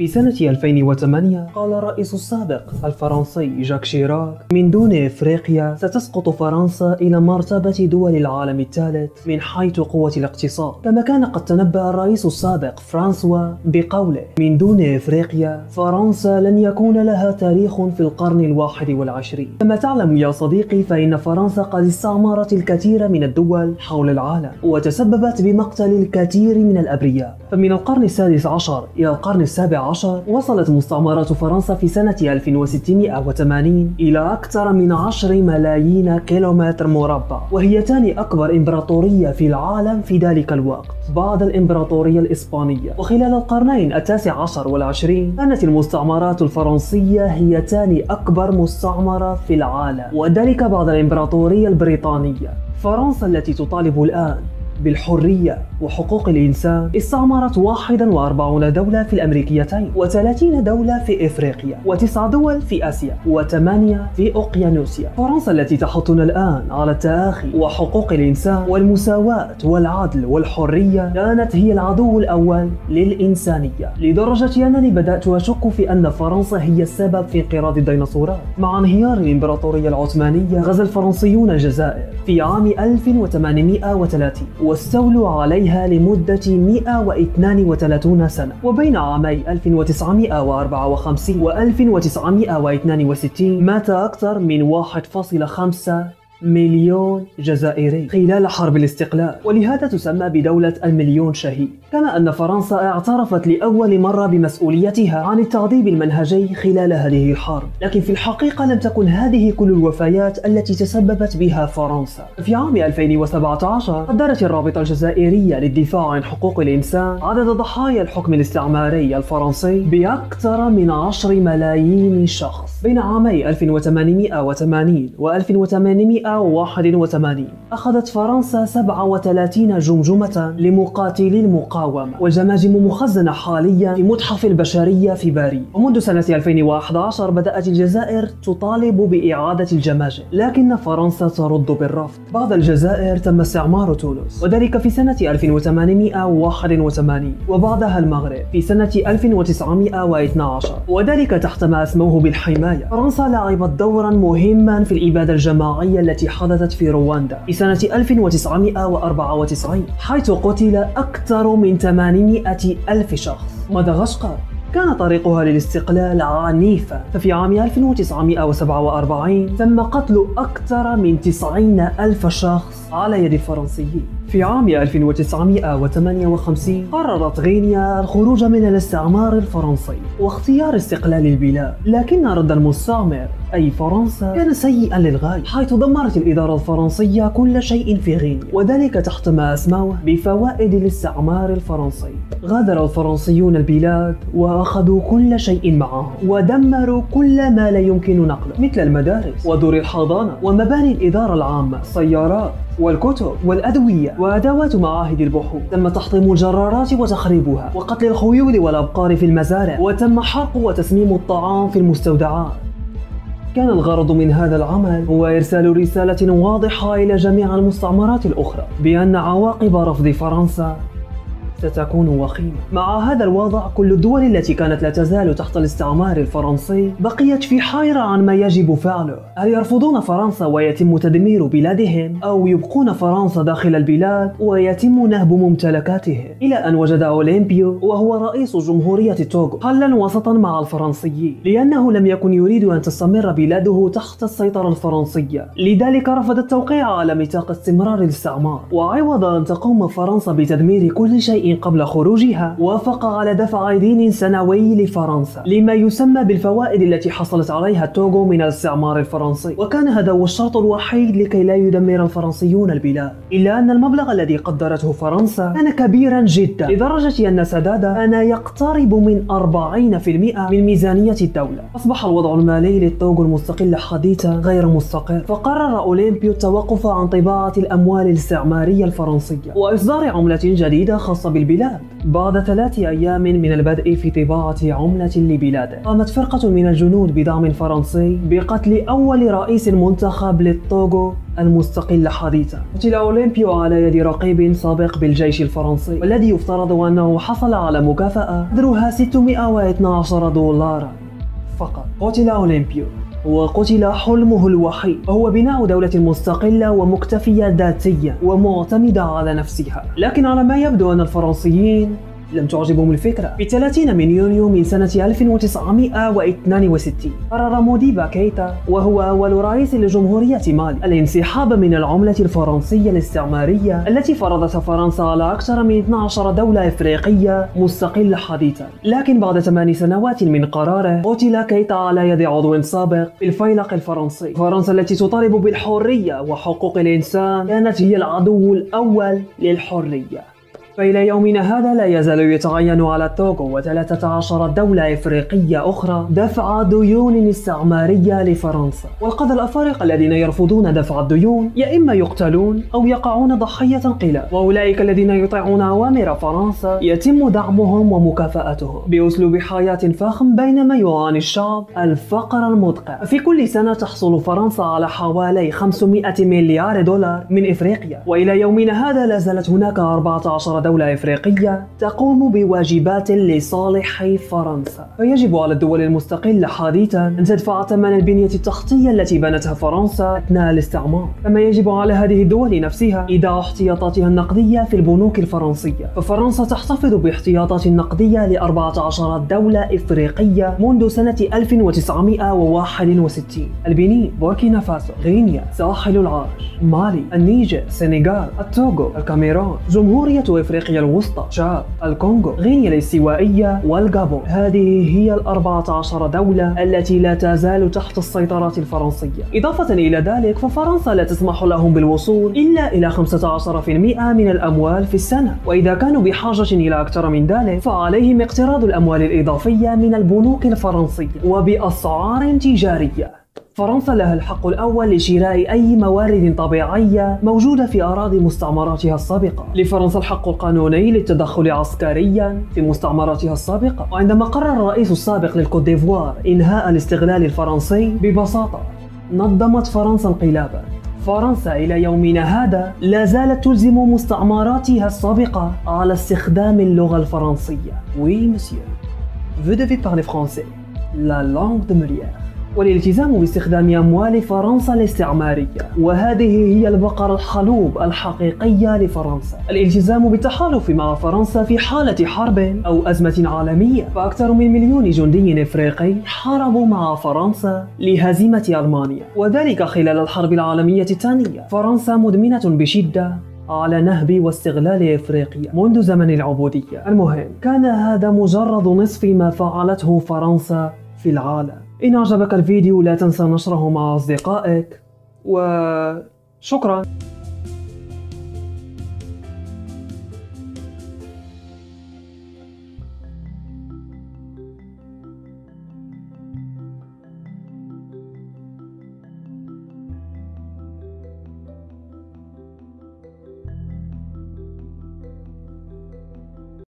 في سنة 2008 قال الرئيس السابق الفرنسي جاك شيراك: من دون إفريقيا ستسقط فرنسا إلى مرتبة دول العالم الثالث من حيث قوة الاقتصاد. كما كان قد تنبأ الرئيس السابق فرانسوا بقوله: من دون إفريقيا فرنسا لن يكون لها تاريخ في القرن ال21. كما تعلم يا صديقي فإن فرنسا قد استعمرت الكثير من الدول حول العالم وتسببت بمقتل الكثير من الأبرياء. فمن القرن السادس عشر إلى القرن السابع عشر وصلت مستعمرات فرنسا في سنة 1680 إلى أكثر من 10 ملايين كيلومتر مربع، وهي ثاني أكبر إمبراطورية في العالم في ذلك الوقت بعد الإمبراطورية الإسبانية. وخلال القرنين 19 و20 كانت المستعمرات الفرنسية هي ثاني أكبر مستعمرة في العالم، وذلك بعد الإمبراطورية البريطانية. فرنسا التي تطالب الآن بالحرية وحقوق الإنسان استعمرت 41 دولة في الأمريكيتين، و30 دولة في إفريقيا، و9 دول في آسيا، و8 في أوقيانوسيا. فرنسا التي تحطنا الآن على التآخي وحقوق الإنسان والمساواة والعدل والحرية كانت هي العدو الأول للإنسانية، لدرجة أنني بدأت أشك في أن فرنسا هي السبب في انقراض الديناصورات. مع انهيار الإمبراطورية العثمانية غزا الفرنسيون الجزائر في عام 1830 واستولوا عليها لمدة 132 سنة. وبين عامي 1954 و 1962 مات أكثر من 1.5 مليون جزائري خلال حرب الاستقلال، ولهذا تسمى بدولة المليون شهيد. كما أن فرنسا اعترفت لأول مرة بمسؤوليتها عن التعذيب المنهجي خلال هذه الحرب، لكن في الحقيقة لم تكن هذه كل الوفيات التي تسببت بها فرنسا. في عام 2017 قدرت الرابطة الجزائرية للدفاع عن حقوق الإنسان عدد ضحايا الحكم الاستعماري الفرنسي بأكثر من 10 ملايين شخص. بين عامي 1880 و 1881 أخذت فرنسا 37 جمجمة لمقاتلي المقاومة، والجماجم مخزنة حاليا في متحف البشرية في باريس. ومنذ سنة 2011 بدأت الجزائر تطالب بإعادة الجماجم، لكن فرنسا ترد بالرفض. بعد الجزائر تم استعمار تونس، وذلك في سنة 1881، وبعدها المغرب في سنة 1912، وذلك تحت ما أسموه بالحماية. فرنسا لعبت دورا مهما في الإبادة الجماعية التي حدثت في رواندا في سنة 1994، حيث قتل أكثر من 800,000 شخص. مدغشقر كان طريقها للاستقلال عنيفا، ففي عام 1947 تم قتل أكثر من 90,000 شخص على يد الفرنسيين. في عام 1958 قررت غينيا الخروج من الاستعمار الفرنسي واختيار استقلال البلاد، لكن رد المستعمر أي فرنسا كان سيئا للغاية، حيث دمرت الإدارة الفرنسية كل شيء في غينيا، وذلك تحت ما أسموه بفوائد الاستعمار الفرنسي. غادر الفرنسيون البلاد وأخذوا كل شيء معهم، ودمروا كل ما لا يمكن نقله مثل المدارس ودور الحضانة ومباني الإدارة العامة، السيارات والكتب والأدوية وأدوات معاهد البحوث. تم تحطيم الجرارات وتخريبها، وقتل الخيول والأبقار في المزارع، وتم حرق وتسميم الطعام في المستودعات. كان الغرض من هذا العمل هو إرسال رسالة واضحة إلى جميع المستعمرات الأخرى بأن عواقب رفض فرنسا ستكون وخيمة. مع هذا الوضع كل الدول التي كانت لا تزال تحت الاستعمار الفرنسي بقيت في حيرة عن ما يجب فعله، هل يرفضون فرنسا ويتم تدمير بلادهم، أو يبقون فرنسا داخل البلاد ويتم نهب ممتلكاتهم. إلى أن وجد أوليمبيو وهو رئيس جمهورية توغو حلا وسطا مع الفرنسيين، لأنه لم يكن يريد أن تستمر بلاده تحت السيطرة الفرنسية، لذلك رفض التوقيع على ميثاق استمرار الاستعمار. وعوض أن تقوم فرنسا بتدمير كل شيء قبل خروجها، وافق على دفع دين سنوي لفرنسا لما يسمى بالفوائد التي حصلت عليها توغو من الاستعمار الفرنسي، وكان هذا هو الشرط الوحيد لكي لا يدمر الفرنسيون البلاد. إلا أن المبلغ الذي قدرته فرنسا كان كبيرا جدا، لدرجة أن سداده كان يقترب من 40% من ميزانية الدولة. أصبح الوضع المالي للتوغو المستقلة حديثا غير مستقر، فقرر أوليمبيو التوقف عن طباعة الأموال الاستعمارية الفرنسية وإصدار عملة جديدة خاصة البلاد. بعد 3 أيام من البدء في طباعة عملة لبلاده، قامت فرقة من الجنود بدعم فرنسي بقتل أول رئيس منتخب للطوغو المستقلة حديثا. قتل أوليمبيو على يد رقيب سابق بالجيش الفرنسي، والذي يفترض أنه حصل على مكافأة قدرها 612 دولارا فقط. قتل أوليمبيو وقتل حلمه الوحيد، وهو بناء دولة مستقلة ومكتفية ذاتيا ومعتمدة على نفسها. لكن على ما يبدو أن الفرنسيين لم تعجبهم الفكرة. في 30 من يونيو من سنة 1962 قرر مودي باكيتا، وهو أول رئيس لجمهورية مالي، الانسحاب من العملة الفرنسية الاستعمارية التي فرضتها فرنسا على أكثر من 12 دولة إفريقية مستقلة حديثا. لكن بعد 8 سنوات من قراره، قتل كيتا على يد عضو سابق بالفيلق الفرنسي. فرنسا التي تطالب بالحرية وحقوق الإنسان كانت هي العدو الأول للحرية. فإلى يومنا هذا لا يزال يتعين على التوغو و13 دولة إفريقية أخرى دفع ديون استعمارية لفرنسا، والقادة الأفارقة الذين يرفضون دفع الديون يا إما يقتلون أو يقعون ضحية انقلاب، وأولئك الذين يطيعون أوامر فرنسا يتم دعمهم ومكافأتهم بأسلوب حياة فاخم، بينما يعاني الشعب الفقر المدقع. في كل سنة تحصل فرنسا على حوالي 500 مليار دولار من إفريقيا، وإلى يومنا هذا لا زالت هناك 14 دولة إفريقية تقوم بواجبات لصالح فرنسا. فيجب على الدول المستقلة حديثا أن تدفع ثمن البنية التحتية التي بنتها فرنسا أثناء الاستعمار، كما يجب على هذه الدول نفسها إيداع احتياطاتها النقدية في البنوك الفرنسية. ففرنسا تحتفظ باحتياطات نقدية ل14 دولة إفريقية منذ سنة 1961: البنين، بوركينا فاسو، غينيا، ساحل العاج، مالي، النيجر، السنغال، التوغو، الكاميرون، جمهورية إفريقيا الوسطى، تشاد، الكونغو، غينيا الاستوائية، والغابون. هذه هي 14 دولة التي لا تزال تحت السيطرة الفرنسية. إضافة إلى ذلك، ففرنسا لا تسمح لهم بالوصول إلا إلى 15% من الأموال في السنة، وإذا كانوا بحاجة إلى أكثر من ذلك فعليهم اقتراض الأموال الإضافية من البنوك الفرنسية وبأسعار تجارية. فرنسا لها الحق الأول لشراء أي موارد طبيعية موجودة في أراضي مستعمراتها السابقة. لفرنسا الحق القانوني للتدخل عسكريا في مستعمراتها السابقة. وعندما قرر الرئيس السابق للكوت ديفوار إنهاء الاستغلال الفرنسي ببساطة، نظمت فرنسا انقلابا. فرنسا إلى يومنا هذا لا زالت تلزم مستعمراتها السابقة على استخدام اللغة الفرنسية. Oui, monsieur. Vous devez parler français. La langue de Molière. والالتزام باستخدام أموال فرنسا الاستعمارية، وهذه هي البقرة الحلوب الحقيقية لفرنسا. الالتزام بالتحالف مع فرنسا في حالة حرب أو أزمة عالمية. فأكثر من 1,000,000 جندي إفريقي حاربوا مع فرنسا لهزيمة ألمانيا، وذلك خلال الحرب العالمية الثانية. فرنسا مدمنة بشدة على نهب واستغلال إفريقيا منذ زمن العبودية. المهم، كان هذا مجرد نصف ما فعلته فرنسا في العالم. إن أعجبك الفيديو لا تنسى نشره مع أصدقائك، وشكرا.